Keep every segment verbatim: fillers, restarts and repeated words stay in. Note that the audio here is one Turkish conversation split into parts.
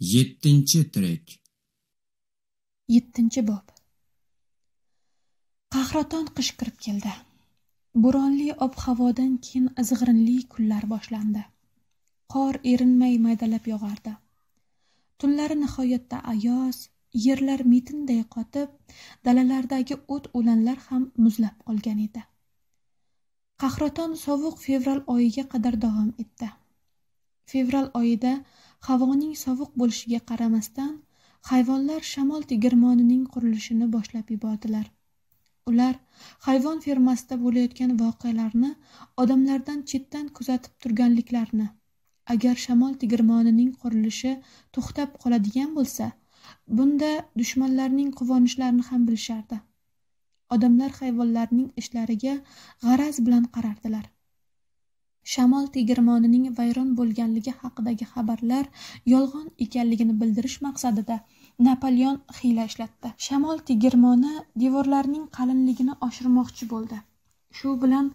yettinchi tirik. yettinchi bob. Qahraton qish kirib keldi. Bo'ronli ob-havodan keyin izg'irinli kunlar boshlandi. Qor erinmay maydalab yog'ardi. Tunlari nihoyatda ayoz, yerlar metinday qotib, dalalardagi o't-o'lanlar ham muzlab qolgan edi. Qahraton sovuq fevral oyiga qadar davom etdi. Fevral oyida havoning sovuq bo'lishiga qaramasdan hayvonlar shamol tegirmonining qurilishini boshlab yubordilar. Ular hayvon fermasida bo'layotgan voqealarni odamlardan chetdan kuzatib turganliklarini, agar shamol tegirmonining qurilishi to'xtab qoladigan bo'lsa, bunda dushmanlarning quvonishlarini ham bilishardi. Odamlar hayvonlarning ishlariga g'araz bilan qarardilar. Shamol tegirmonining vayron bo'lganligi haqidagi xabarlar yolg'on ekanligini bildirish maqsadida Napoleon hiyla ishlatdi. Shamol tegirmoni devorlarning qalinligini oshirmoqchi bo'ldi. Shu bilan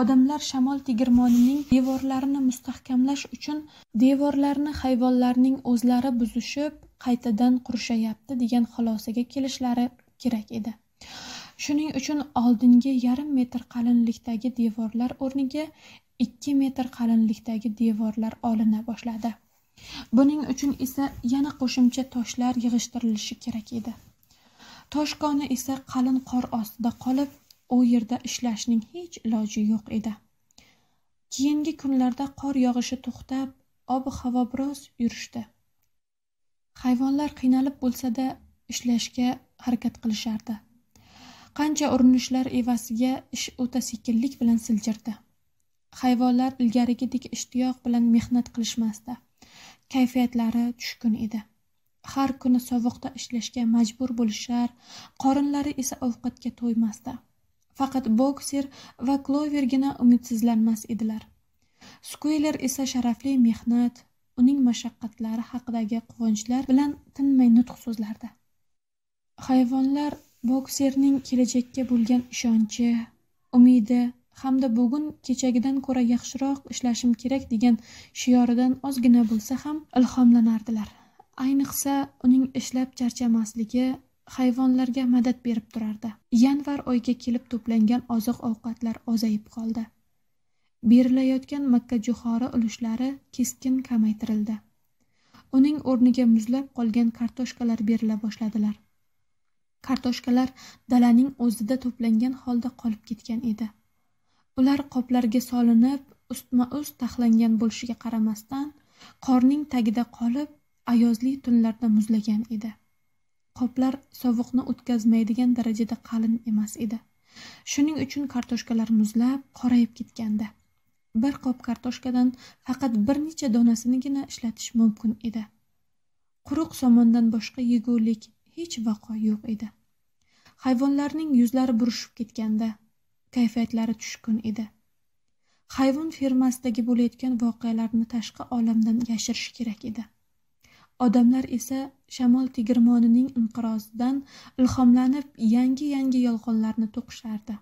odamlar shamol tegirmonining devorlarini mustahkamlash uchun devorlarni hayvonlarning o'zlari buzishib, qaytadan qurishayapti degan xulosaga kelishlari kerak edi. Shuning uchun oldingi yarim metr qalinlikdagi devorlar o'rniga ikki metr qalinlikdagi devorlar olina boshladi. Buning uchun esa yana qo'shimcha toshlar yig'ishtirilishi kerak edi. Tosh koni esa qalin qor ostida qolib, u yerda ishlashning hech iloji yo'q edi. Keyingi kunlarda qor yog'ishi to'xtab, ob-havo biroz yurishdi. Hayvonlar qiynalib bo'lsa-da ishlashga harakat qilishardi. Qancha urinishlar evasiga ish o'ta sekinlik bilan siljirdi. Hayvonlar ilgarigidek ishtiyoq bilan mehnat qilishmasdi. Kayfiyatlari tushkun edi. Har kuni sovuqda ishlashga majbur bo'lishar, qorinlari esa ovqatga to'ymasdi. Faqat Bokser va Klovergina umidsizlanmas edilar. Skueler esa sharafli mehnat, uning mashaqqatlari haqidagi quvonchlar bilan tinmay nutq so'zlardi. Hayvonlar Bokserning kelajakka bo'lgan ishonchi, umidi hamda bugun kechagidan ko'ra yaxshiroq ishlashim kerak degan shioridan ozgina bo'lsa ham ilhomlanardilar. Ayniqsa uning ishlab charchamasligi hayvonlarga madad berib turardi. Yanvar oyiga kelib to'plangan oziq-ovqatlar ozayib qoldi. Berilayotgan makkajo'xori ulushlari keskin kamaytirildi. Uning o'rniga muzlab qolgan kartoshkalar berila boshladilar. Kartoshkalar dalaning o'zida to'plangan holda qolib ketgan edi. Ular qoplarga solinib, ustma-ust taxlangan bo'lishiga qaramasdan, qorning tagida qolib, ayozli tunlarda muzlagan edi. Qoplar sovuqni o'tkazmaydigan darajada qalin emas edi. Shuning uchun kartoshkalar muzlab, qorayib ketgandi. Bir qop kartoshkadan faqat bir necha donasinigina ishlatish mumkin edi. Quruq somondan boshqa yegulik hech vaqo yo'q edi. Hayvonlarning yuzlari burishib ketganda kayfiyatlari tushkun edi. Hayvon fermasidagi bo'layotgan voqealarni tashqi olamdan yashirish kerak edi. Odamlar esa shamol tegirmonining inqirozidan ilhomlanib, yangi-yangi yolg'onlarni to'qishardi.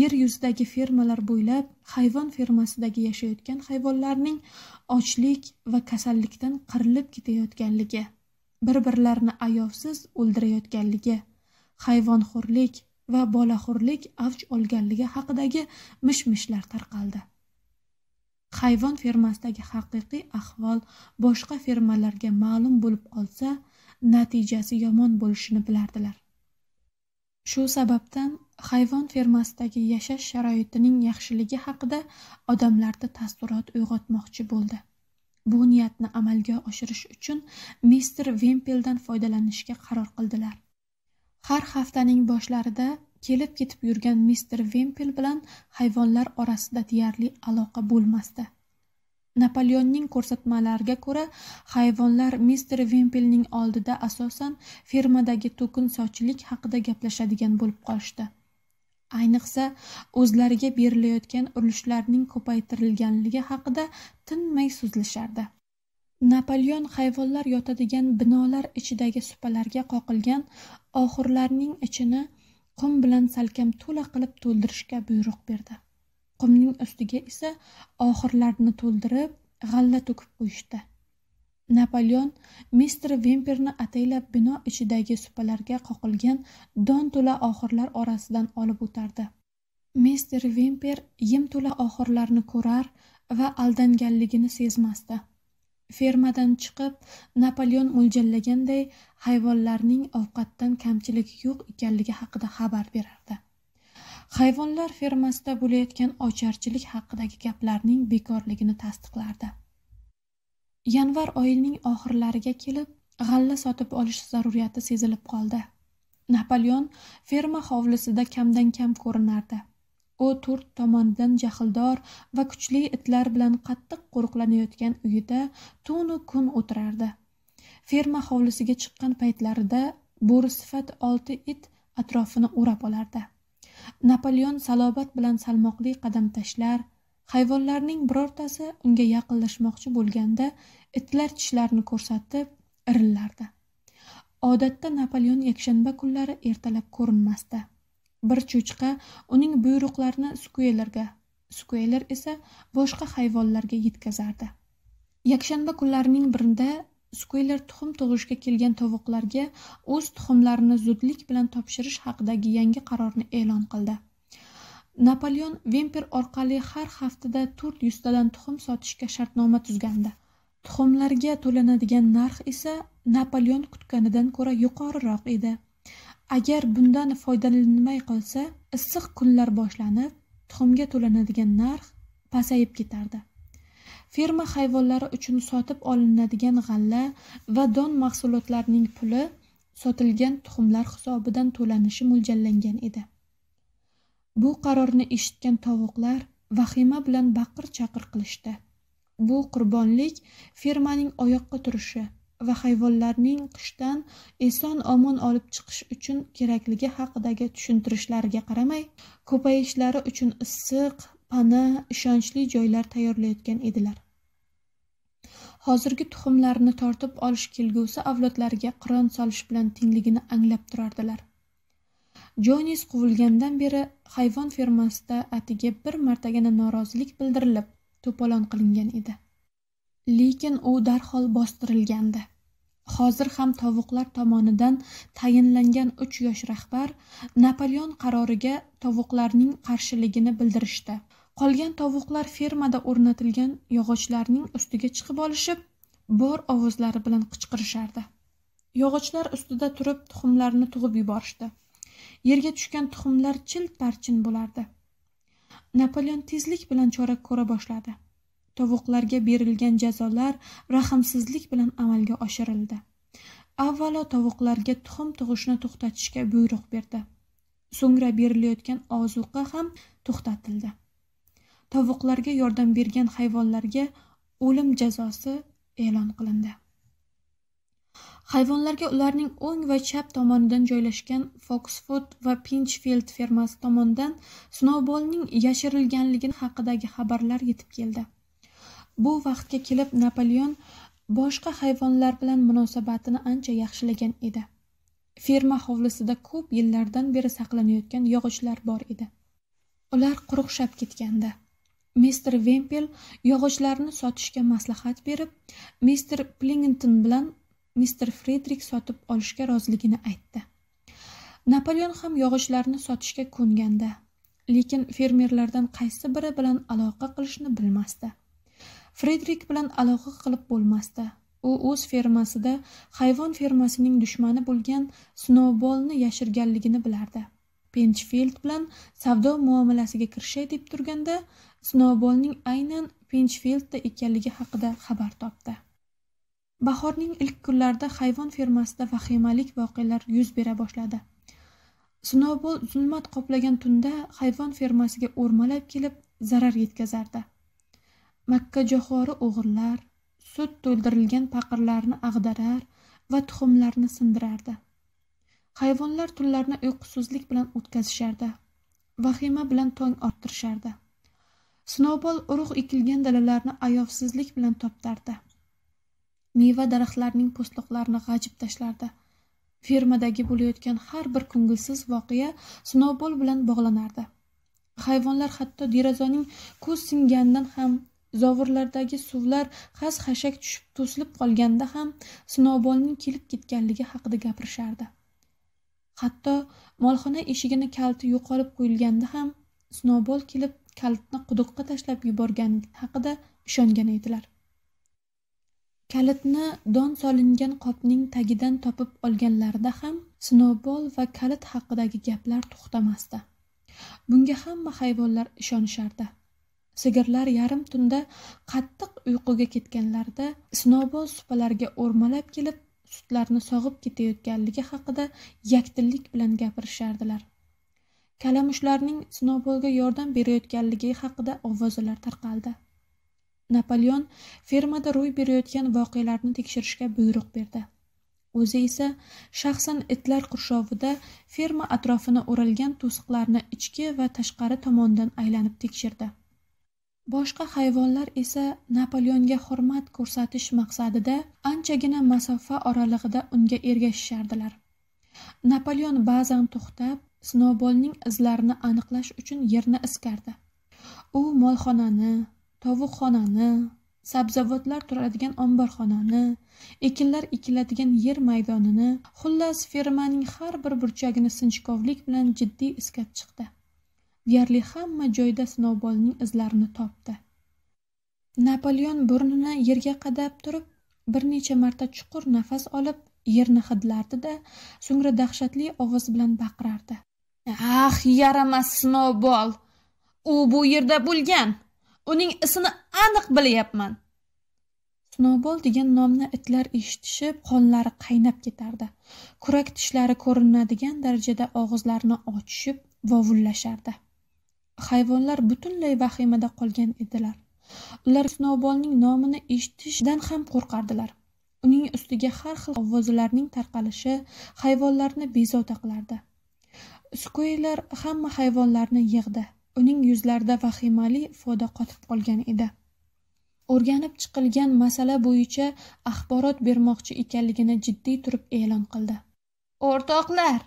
Yer yuzidagi fermalar bo'ylab hayvon fermasidagi yashayotgan hayvonlarning ochlik va kasallikdan qirilib ketayotganligi, bir-birlarini ayovsiz o'ldirayotganligi, hayvonxo'rlik va bolaxo'rlik avj olganligi haqidagi mish-mishlar tarqaldi. Hayvon fermasidagi haqiqiy ahvol boshqa fermalarga ma'lum bo'lib qolsa, natijasi yomon bo'lishini bilardilar. Shu sababdan hayvon fermasidagi yashash sharoitining yaxshiligi haqida odamlarda taassurot uyg'otmoqchi bo'ldi. Bu niyatni amalga oshirish uchun mister Vempeldan foydalanishga qaror qildilar. Har haftaning boshlarida kelib-ketib yurgan mister Vempel bilan hayvonlar orasida deyarli aloqa bo'lmasdi. Napoleonning ko'rsatmalariga ko'ra, hayvonlar mister Vempelning oldida asosan fermadagi to'kin sochlik haqida gaplashadigan bo'lib qolishdi. Ayniqsa, o'zlariga berilayotgan urushlarning ko'paytirilganligi haqida tinmay so'zlashardi. Napoleon hayvonlar yotadigan binolar ichidagi supalarga qoqilgan oxurlarning ichini qum bilan salkam to'la qilib to'ldirishga buyruq berdi. Qumning ustiga esa oxurlarni to'ldirib, g'alla to'kib qo'yishdi. Napoleon mister Vimperni atayla bino ichidagi supalarga qoqilgan don to'la oxirlar orasidan olib o'tardi. mister Vimper yem to'la oxirlarni ko'rar va aldanganligini sezmasdi. Fermadan chiqib, Napoleon mo'ljallaganday hayvonlarning ovqatdan kamchiligi yo'q ekanligi haqida xabar berardi. Hayvonlar fermasida bo'layotgan ocharchilik haqidagi gaplarning bekorligini tasdiqlardi. Yanvar oyining oxirlariga kelib, g'alla sotib olish zaruriyati sezilib qoldi. Napoleon ferma hovlisida kamdan kam ko'rinardi. U to'rt tomonidan jahldor va kuchli itlar bilan qattiq qo'riqlanayotgan uyida tunu kun o'tirardi. Ferma hovlisiga chiqqan paytlarida bo'ri sifat olti it atrofini o'rab olardi. Napoleon salobat bilan salmoqli qadam tashlar, hayvonlarning birortasi unga yaqinlashmoqchi bo'lganda itlar tishlarini ko'rsatib irillardi. Odatda Napoleon yakshanba kunlari ertalab ko'rinmasdi. Bir cho'chqa uning buyruqlarini skuelerga, skueler esa boshqa hayvonlarga yetkazardi. Yakshanba kunlarining birida skueler tuxum tug'ishga kelgan tovuqlarga o'z tuxumlarini zudlik bilan topshirish haqidagi yangi qarorni e'lon qildi. Napoleon Vimper orqali har haftada to'rt yuz tadan tuxum sotishga shartnoma tuzgandi. Tuxumlarga to'lanadigan narx esa Napoleon kutganidan ko'ra yuqoriroq edi. Agar bundan foydalanilmay qolsa, issiq kunlar boshlanib, tuxumga to'lanadigan narx pasayib ketardi. Ferma hayvonlari uchun sotib olinadigan g'alla va don mahsulotlarining puli sotilgan tuxumlar hisobidan to'lanishi mo'ljallangan edi. Bu qarorni eshitgan tovuqlar vahima bilan baqir-chaqir qilishdi. Bu qurbonlik fermaning oyoqqa turishi va hayvonlarning qishdan eson-omon olib chiqish uchun kerakligi haqidagi tushuntirishlariga qaramay, ko'payishlari uchun issiq, pana, ishonchli joylar tayyorlayotgan edilar. Hozirgi tuxumlarni tortib olish kelgusi avlodlariga qiron solish bilan tengligini anglab turardilar. Jonis quvilgandan beri hayvon fermasida atiga bir martagina norozilik bildirilib, to'polon qilingan edi. Lekin u darhol bostirilgandi. Hozir ham tovuqlar tomonidan tayinlangan uch yosh rahbar Napoleon qaroriga tovuqlarning qarshiligini bildirishdi. Qolgan tovuqlar fermada o'rnatilgan yog'ochlarning ustiga chiqib olishib, bor ovozlari bilan qichqirishardi. Yog'ochlar ustida turib tuxumlarni tug'ib yuborishdi. Yerga tushgan tuxumlar chil-parchin bo'lardi. Napoleon tezlik bilan chora ko'ra boshladi. Tovuqlarga berilgan jazolar rahmsizlik bilan amalga oshirildi. Avvalo tovuqlarga tuxum tug'ishni to'xtatishga buyruq berdi. So'ngra berilayotgan ozuqa ham to'xtatildi. Tovuqlarga yordam bergan hayvonlarga o'lim jazosi e'lon qilindi. Hayvonlarga ularning o'ng va chap tomonidan joylashgan Foxwood va Pinchfield fermasi tomonidan Snowballning yashirilganligini haqidagi xabarlar yetib keldi. Bu vaqtga kelib Napoleon boshqa hayvonlar bilan munosabatini ancha yaxshilagan edi. Ferma hovlisida ko'p yillardan beri saqlanayotgan yog'ochlar bor edi. Ular quruqshab ketgandi. mister Vempel yog'ochlarni sotishga maslahat berib, mister Plington bilan mister Frederick sotib olishga roziligini aytdi. Napoleon ham yog'ochlarni sotishga ko'nganda, lekin fermerlardan qaysi biri bilan aloqa qilishni bilmasdi. Frederick bilan aloqa qilib bo'lmasdi. U o'z fermasida hayvon fermasining dushmani bo'lgan Snowballni yashirganligini bilardi. Pinchfield bilan savdo muomalasiga kirishay deb turganda, Snowballning aynan Pinchfieldda ekanligi haqida xabar topdi. Bahorning ilk kunlarida hayvon fermasida vahimalik voqealar yuz bera boshladi. Snowball zulmat qoplagan tunda hayvon fermasiga o'rmalab kelib zarar yetkazardi. Makka jo'xori o'g'irlar, sut to'ldirilgan paqirlarni ag'darar va tuxumlarni sindirardi. Hayvonlar tunlarni uyqusizlik bilan o'tkazishardi. Vahima bilan tong orttirishardi. Snowball urug' ekilgan dalalarni ayovsizlik bilan toptardi. Meva daraxtlarining po'stloqlarini g'ajib tashlardi. Fermadagi bo'layotgan har bir ko'ngilsiz voqea Snowball bilan bog'lanardi. Hayvonlar hatto derazaning ko'z singanidan ham zovurlardagi suvlar xas-xashak tushib to'silib qolganda ham snowbolning kelib ketganligi haqida gapirishardi. Hatto molxona eshigini kaliti yo'qolib qo'yilganda ham snowbol kelib kalitni quduqqa tashlab yuborgani haqida ishongan edilar. Kalitni don solingan qopning tagidan topib olganlarida ham snowbol va kalit haqidagi gaplar to'xtamasdi. Bunga hamma hayvonlar ishonishardi. Sigirlar yarim tunda qattiq uyquga ketganlarida snowbol supalariga o'rmalab kelib sutlarni sog'ib ketayotganligi haqida yakdillik bilan gapirishardilar. Kalamushlarning snowbolga yordam berayotganligi haqida ovozalar tarqaldi. Napoleon fermada ro'y berayotgan voqealarni tekshirishga buyruq berdi. O'zi esa shaxsan itlar qurshovida ferma atrofini o'ralgan to'siqlarni ichki va tashqari tomondan aylanib tekshirdi. Boshqa hayvonlar esa Napoleonga hurmat ko'rsatish maqsadida anchagina masofa oralig'ida unga ergashishardilar. Napoleon ba'zan to'xtab, Snowballning izlarini aniqlash uchun yerni iskardi. U molxonani, tovuqxonani, sabzavotlar turadigan omborxonani, ekinlar ekiladigan yer maydonini, xullas fermaning har bir burchagini sinchkovlik bilan jiddiy iskab chiqdi. Deyarli hamma joyda Snowballning izlarini topdi. Napoleon burnini yerga qadab turib, bir necha marta chuqur nafas olib, yerni hidlardi-da, so'ngra dahshatli ovoz bilan baqirardi. "Ah, yaramas Snowball! U bu yerda bo'lgan. Uning isini aniq bilyapman." Snowball degan nomni itlar eshitishib, qonlari qaynab ketardi. Kurak tishlari ko'rinadigan darajada og'izlarini ochishib, vovullashardi. Hayvonlar butunlay vahimada qolgan edilar. Ular Snowballning nomini eshitishdan ham qo'rqardilar. Uning ustiga har xil ovozlarning tarqalishi hayvonlarni bezovta qilardi. Skueler hamma hayvonlarni yig'di. Uning yuzlarida vahimali ifoda qotib qolgan edi. O'rganib chiqilgan masala bo'yicha axborot bermoqchi ekanligini jiddiy turib e'lon qildi. "O'rtoqlar",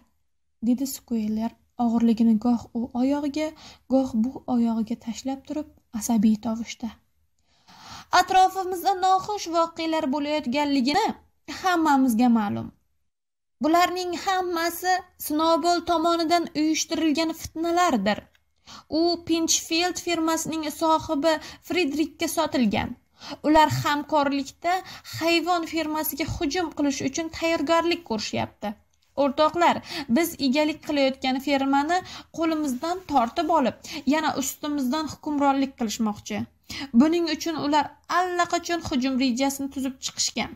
dedi Skueler, og'irligini goh u oyog'iga, goh bu oyog'iga tashlab turib, asabiy tovushda. "Atrofimizda noxush voqealar bo'layotganligini hammamizga ma'lum. Bularning hammasi Snowball tomonidan uyushtirilgan fitnalardir. U Pinchfield firmasining sohibi Friedrichga sotilgan. Ular hamkorlikda hayvon firmasiga hujum qilish uchun tayyorgarlik ko'rishyapti. O'rtoqlar, biz egalik qilayotgan firmani qo'limizdan tortib olib, yana ustimizdan hukmronlik qilishmoqchi. Buning uchun ular allaqachon hujum rejasini tuzib chiqishgan.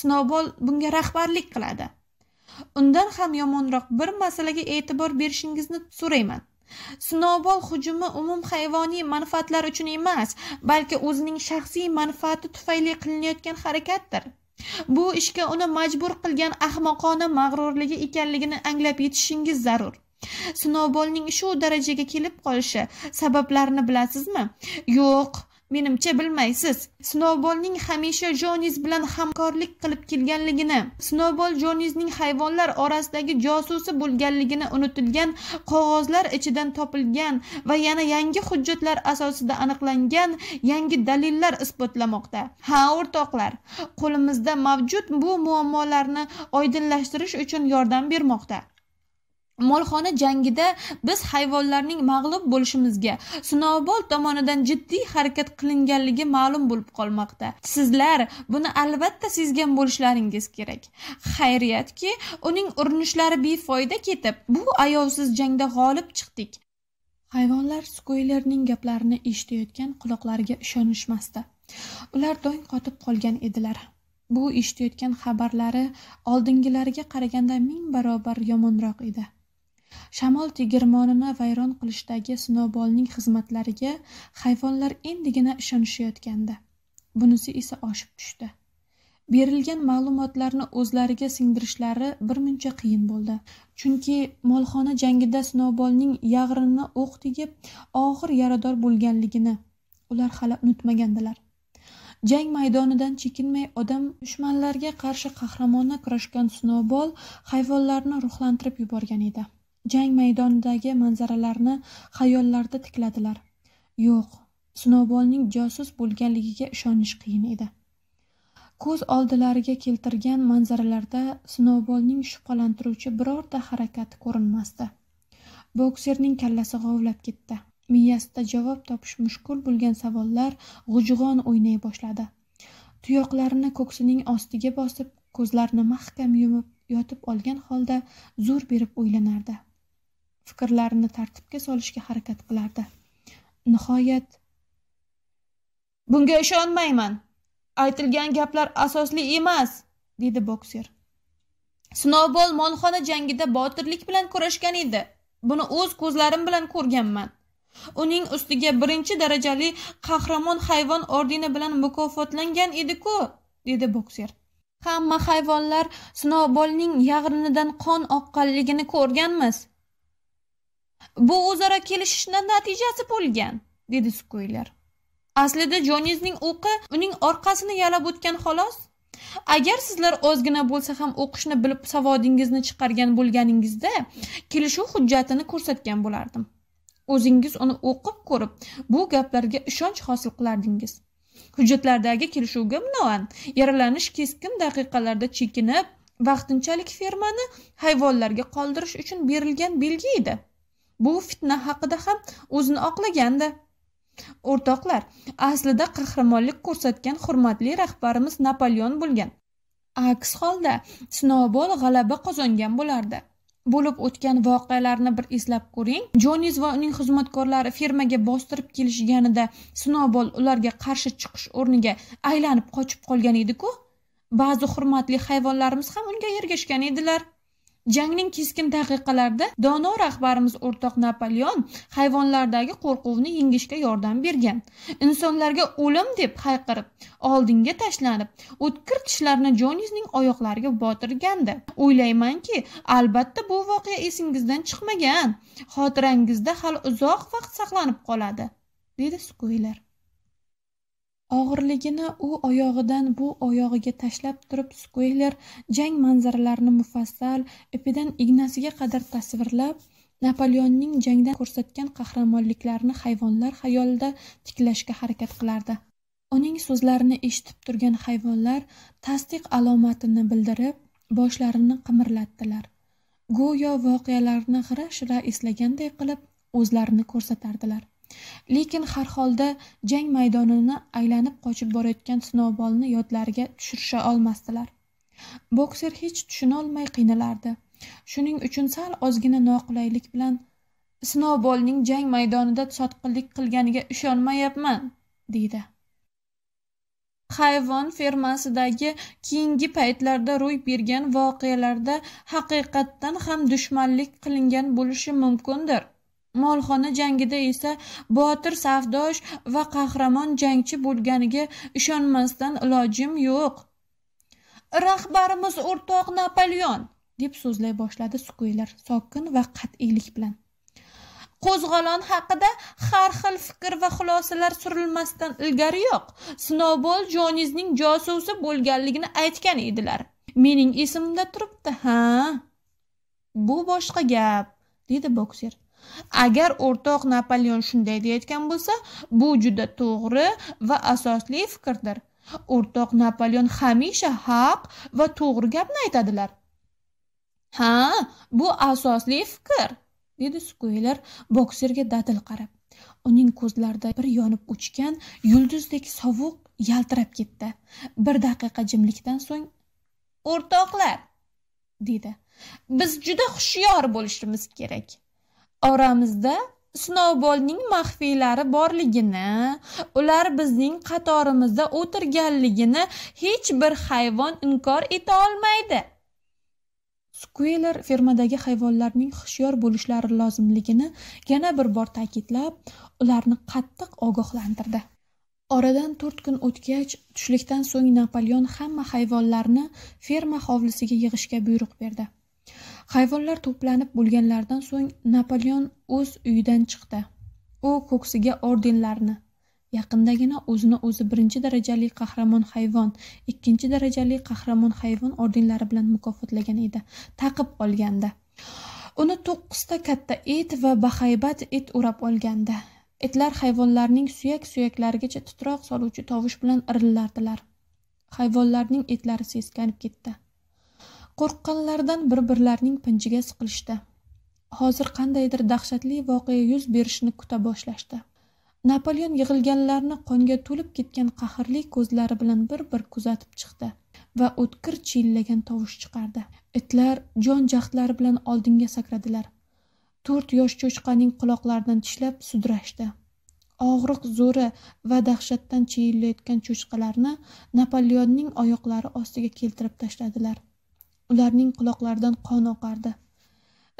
Snowball bunga rahbarlik qiladi. Undan ham yomonroq bir masalaga e'tibor berishingizni so'rayman. Snowball hujumi umum hayvoniy manfaatlar uchun emas, balki o'zining shaxsiy manfaati tufayli qilinayotgan harakatdir. Bu ishga uni majbur qilgan ahmoqona mag'rurligi ekanligini anglab yetishingiz zarur. Snowballning shu darajaga kelib qolishi sabablarini bilasizmi? Yo'q, menimcha bilmaysiz. Snowballning hamisha Jonis bilan hamkorlik qilib kelganligini, Snowball Jonisning hayvonlar orasidagi josusi bo'lganligini unutilgan qog'ozlar ichidan topilgan va yana yangi hujjatlar asosida aniqlangan yangi dalillar isbotlamoqda. Ha, o'rtoqlar, qo'limizda mavjud bu muammolarni oydinlashtirish uchun yordam bermoqda. Molxona jangida biz hayvonlarning mag'lub bo'lishimizga Snowball tomonidan jiddiy harakat qilinganligi ma'lum bo'lib qolmoqda. Sizlar buni albatta sezgan bo'lishlaringiz kerak. Xayriyatki, uning urinishlari befoyda ketib, bu ayovsiz jangda g'olib chiqdik." Hayvonlar Skuelerning gaplarini eshitayotgan quloqlariga ishonishmasdi. Ular doim qotib qolgan edilar. Bu eshitayotgan xabarlari oldingilariga qaraganda ming barobar yomonroq edi. Shamol tegirmonini vayron qilishdagi Snowballning xizmatlariga hayvonlar endigina ishonishayotgandi. Bunisi esa oshib tushdi. Berilgan ma'lumotlarni o'zlariga singdirishlari birmuncha qiyin bo'ldi. Chunki molxona jangida Snowballning yag'rinni o'q tegib, og'ir yarador bo'lganligini ular hali unutmagandilar. Jang maydonidan chekinmay odam dushmanlarga qarshi qahramona kurashgan Snowball hayvonlarni ruhlantirib yuborgan edi. Jang maydonidagi manzaralarni xayollarda tikladilar. Yo'q, Snowballning josus bo'lganligiga ishonish qiyin edi. Ko'z oldilariga keltirgan manzaralarda Snowballning shubhalantiruvchi birorta harakati ko'rinmasdi. Bokserning kallasi g'ovlab ketdi. Miyasida javob topish mushkul bo'lgan savollar g'ujg'on o'ynay boshladi. Tuyoqlarini ko'ksining ostiga bosib, ko'zlarini mahkam yumib, yotib olgan holda zo'r berib o'ylanardi. Fikrlarini tartibga solishga harakat qilardi. Nihoyat, "Bunga ishonmayman. Aytilgan gaplar asosli emas", dedi bokser. "Snowball Molxona jangida botirlik bilan kurashgan edi. Buni o'z ko'zlarim bilan ko'rganman. Uning ustiga birinchi darajali qahramon hayvon ordeni bilan mukofotlangan edi-ku", dedi bokser. "Hamma hayvonlar Snowballning yag'rinidan qon oqqanligini ko'rganmiz. Bu o'zaro kelishishning natijasi bo'lgan", dedi Squealer. "Aslida Jonizning o'qi uning orqasini yalab o'tgan xolos. Agar sizlar ozgina bo'lsa ham o'qishni bilib savodingizni chiqargan bo'lganingizda, kelishuv hujjatini ko'rsatgan bo'lardim. O'zingiz uni o'qib ko'rib, bu gaplarga ishonch hosil qilardingiz. Hujjatlardagi kelishuvga munoan, yaralanish keskin daqiqalarda chekinib, vaqtinchalik fermani hayvonlarga qoldirish uchun berilgan belgi edi. Bu fitna haqida ham o'zini oqlagandi. O'rtoqlar, aslida qahramonlik ko'rsatgan hurmatli rahbarimiz Napoleon bo'lgan. Aks holda Snowball g'alaba qozongan bo'lardi. Bo'lib o'tgan voqealarni bir eslab ko'ring. Joniz va uning xizmatkorlari firmaga bostirib kelishganida Snowball ularga qarshi chiqish o'rniga aylanib qochib qolgan edi-ku. Ba'zi hurmatli hayvonlarimiz ham unga ergashgan edilar. Jangning keskin daqiqalarida dono rahbarimiz o'rtoq Napoleon hayvonlardagi qo'rquvni yengishga yordam bergan. Insonlarga o'lim deb hayqirib, oldinga tashlanib, o'tkir tishlarini Jonizning oyoqlariga botirgandi. O'ylaymanki, albatta bu voqea esingizdan chiqmagan, xotirangizda hali uzoq vaqt saqlanib qoladi", dedi Squealer. Og'irligini u oyog'idan bu oyog'iga tashlab turib, Squealer jang manzaralarini mufassal ipidan ignasiga qadar tasvirlab, Napoleonning jangdan ko'rsatgan qahramonliklarini hayvonlar xayolida tiklashga harakat qilardi. Uning so'zlarini eshitib turgan hayvonlar tasdiq alomatini bildirib, boshlarini qimirlatdilar. Go'yo voqealarni g'ira-shira eslaganday qilib o'zlarini ko'rsatardilar. Lekin har holda jang maydonini aylanib qochib borayotgan Snowballni yodlariga tushirisha olmasdilar. Bokser hech tushuna olmay qiynalardi. Shuning uchun sal ozgina noqulaylik bilan "Snowballning jang maydonida sotqinlik qilganiga ishonmayapman", dedi. Hayvon fermasidagi keyingi paytlarda ro'y bergan voqealarda haqiqatan ham dushmanlik qilingan bo'lishi mumkindir. Molxona jangida esa botir savdosh va qahramon jangchi bo'lganiga ishonmasdan ilojim yo'q. "Rahbarimiz o'rtoq Napoleon", deb so'zlay boshladi Squealer sokin va qat'iylik bilan. "Qo'zg'olon haqida har xil fikr va xulosalar surilmasdan ilgari yo'q. Snowball Jonizning josusi bo'lganligini aytgan edilar. Mening esimda turibdi, ha?" "Bu boshqa gap", dedi bokser. "Agar o'rtoq Napoleon shunday deyotgan bo'lsa, bu juda to'g'ri va asosli fikrdir. O'rtoq Napoleon hamisha haq va to'g'ri gapni aytadilar." "Ha, bu asosli fikr", dedi Squealer bokserga dadil qarab. Uning ko'zlarida bir yonib o'chgan yulduzdek sovuq yaltirab ketdi. Bir daqiqa jimlikdan so'ng "O'rtoqlar", dedi, "biz juda hushyor bo'lishimiz kerak. Oramizda Snowballning maxfiylari borligini, ular bizning qatorimizda o'tirganligini hech bir hayvon inkor eta olmaydi." Squealer fermadagi hayvonlarning hushyor bo'lishlari lozimligini yana bir bor ta'kidlab, ularni qattiq ogohlantirdi. Oradan to'rt kun o'tgach, tushlikdan so'ng Napoleon hamma hayvonlarni ferma hovlisiga yig'ishga buyruq berdi. Hayvonlar to'planib bo'lganlardan so'ng Napoleon o'z uyidan chiqdi. U ko'ksiga ordenlarni, yaqindagina o'zini o'zi birinchi darajali qahramon hayvon, ikkinchi darajali qahramon hayvon ordenlari bilan mukofotlagan edi, taqib olganda. Uni to'qqizta katta it va bahaybat it o'rab olganda. Etlar hayvonlarning suyak-suyaklarigacha titroq soluvchi tovush bilan irillardilar. Hayvonlarning etlari seskanib ketdi. Qo'rqqanlardan bir-birlarining pinjiga siqilishdi. Hozir qandaydir dahshatli voqea yuz berishini kuta boshlashdi. Napoleon yig'ilganlarni qonga to'lib ketgan qahrli ko'zlari bilan bir-bir kuzatib chiqdi va o'tkir chillagan tovush chiqardi. Itlar jon-jahtlari bilan oldinga sakradilar. To'rt yosh cho'chqaning quloqlaridan tishlab sudrashdi. Og'riq zo'ri va dahshatdan chiyillayotgan cho'chqalarni Napoleonning oyoqlari ostiga keltirib tashladilar. Ularning quloqlaridan qon oqardi.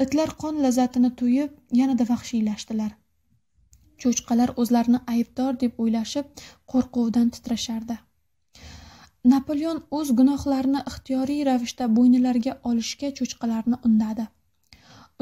Itlar qon lazzatini to'yib, yanada vahshiylashdilar. Cho'chqalar o'zlarini aybdor deb o'ylashib, qo'rquvdan titrashardi. Napoleon o'z gunohlarini ixtiyoriy ravishda bo'ynilariga olishga cho'chqalarni undadi.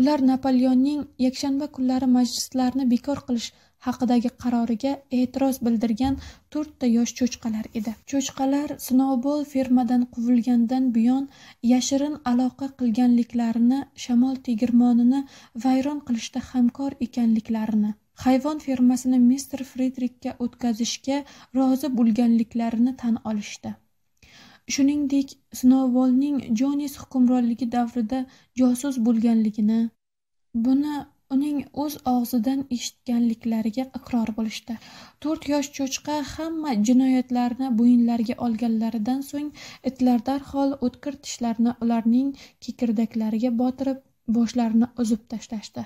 Ular Napoleonning yakshanba kunlari majlislarni bekor qilish haqidagi qaroriga e'tiroz bildirgan to'rtta yosh cho'chqalar edi. Cho'chqalar Snowball fermadan quvilgandan buyon yashirin aloqa qilganliklarini, shamol tegirmonini vayron qilishda hamkor ekanliklarini, hayvon fermasini mister Fredrikka o'tkazishga rozi bo'lganliklarini tan olishdi. Shuningdek, Snowballning Jonis hukmronligi davrida josus bo'lganligini, buni uning o'z og'zidan eshitganliklariga iqror bo'lishdi. to'rt yosh cho'chqa hamma jinoyatlarni bo'yinlariga olganlaridan so'ng itlar darhol o'tkir tishlarini ularning kekirdaklariga botirib, boshlarini uzib tashlashdi.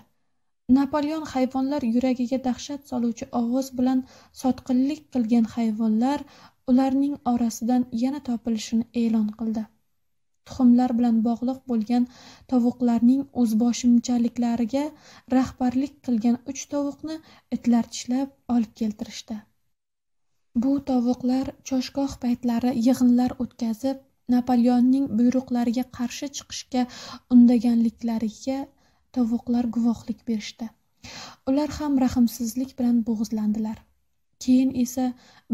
Napoleon hayvonlar yuragiga dahshat soluvchi ovoz bilan sotqinlik qilgan hayvonlar ularning orasidan yana topilishini e'lon qildi. Tuxumlar bilan bog'liq bo'lgan tovuqlarning o'zboshimchaliklariga rahbarlik qilgan uch tovuqni itlar tishlab olib keltirishdi. Bu tovuqlar choshgoh paytlari yig'inlar o'tkazib, Napoleonning buyruqlariga qarshi chiqishga undaganliklariga tovuqlar guvohlik berishdi. Ular ham rahmsizlik bilan bo'g'izlandilar. Keyin esa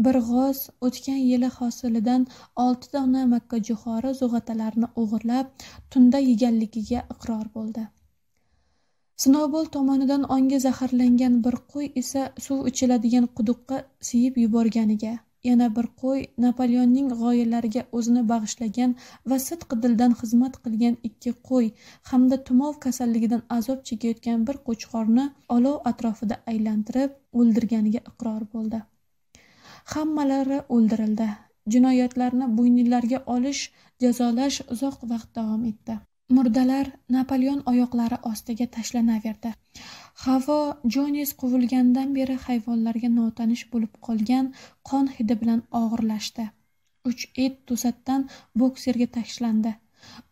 bir g'oz o'tgan yili hosilidan olti dona makka jo'xori zo'g'atalarini o'g'irlab, tunda yeganligiga iqror bo'ldi. Snowball tomonidan onga zaharlangan bir qo'y esa suv ichiladigan quduqqa siyib yuborganiga, yana bir qo'y Napoleonning g'oyalariga o'zini bag'ishlagan va sidqi dildan xizmat qilgan ikki qo'y hamda tumov kasalligidan azob chekayotgan bir qo'chqorni olov atrofida aylantirib o'ldirganiga iqror bo'ldi. Hammalari o'ldirildi. Jinoyatlarni bo'ynilariga olish, jazolash uzoq vaqt davom etdi. Murdalar Napoleon oyoqlari ostiga tashlanaverdi. Havo Jonis quvilgandan beri hayvonlarga notanish bo'lib qolgan qon hidi bilan og'irlashdi. Uch it to'satdan bokserga tashlandi.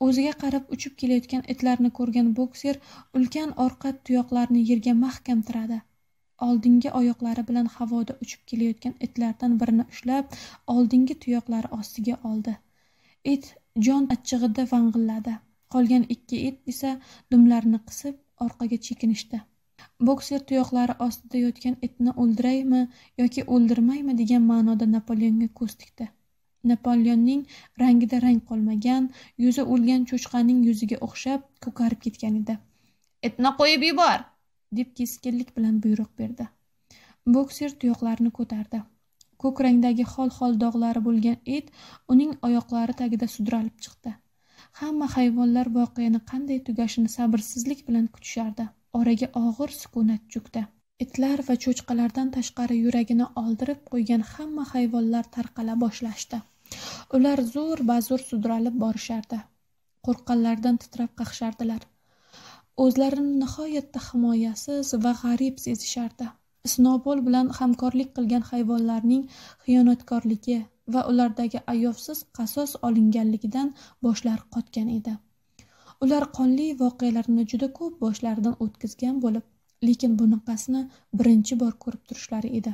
O'ziga qarab uchib kelayotgan itlarni ko'rgan bokser ulkan orqa tuyoqlarini yerga mahkam tiradi. Oldingi oyoqlari bilan havoda uchib kelayotgan itlardan birini ushlab, oldingi tuyoqlari ostiga oldi. It jon achchig'ida vang'illadi. Qolgan ikki it esa dumlarini qisib orqaga chekinishdi. Bokser tuyoqlari ostida yotgan itni o'ldiraymi yoki o'ldirmaymi degan ma'noda Napoleonga ko'z tikdi. Napoleonning rangida rang qolmagan, yuzi o'lgan cho'chqaning yuziga o'xshab ko'karib ketgan edi. "Itni qo'yib yubor!" deb keskinlik bilan buyruq berdi. Bokser tuyoqlarini ko'tardi. Ko'k rangdagi xol-xol dog'lari bo'lgan it uning oyoqlari tagida sudralib chiqdi. Hamma hayvonlar voqeani qanday tugashini sabrsizlik bilan kutishardi. Oraga og'ir sukunat cho'kdi. Itlar va cho'chqalardan tashqari yuragini oldirib qo'ygan hamma hayvonlar tarqala boshlashdi. Ular zo'r-bazo'r sudralib borishardi. Qo'rqqanlardan titrab qaqshardilar. O'zlarini nihoyatda himoyasiz va g'arib sezishardi. Snowball bilan hamkorlik qilgan hayvonlarning xiyonatkorligi va ulardagi ayovsiz qasos olinganligidan boshlar qotgan edi. Ular qonli voqealarni juda ko'p boshlaridan o'tkazgan bo'lib, lekin bunaqasini birinchi bor ko'rib turishlari edi.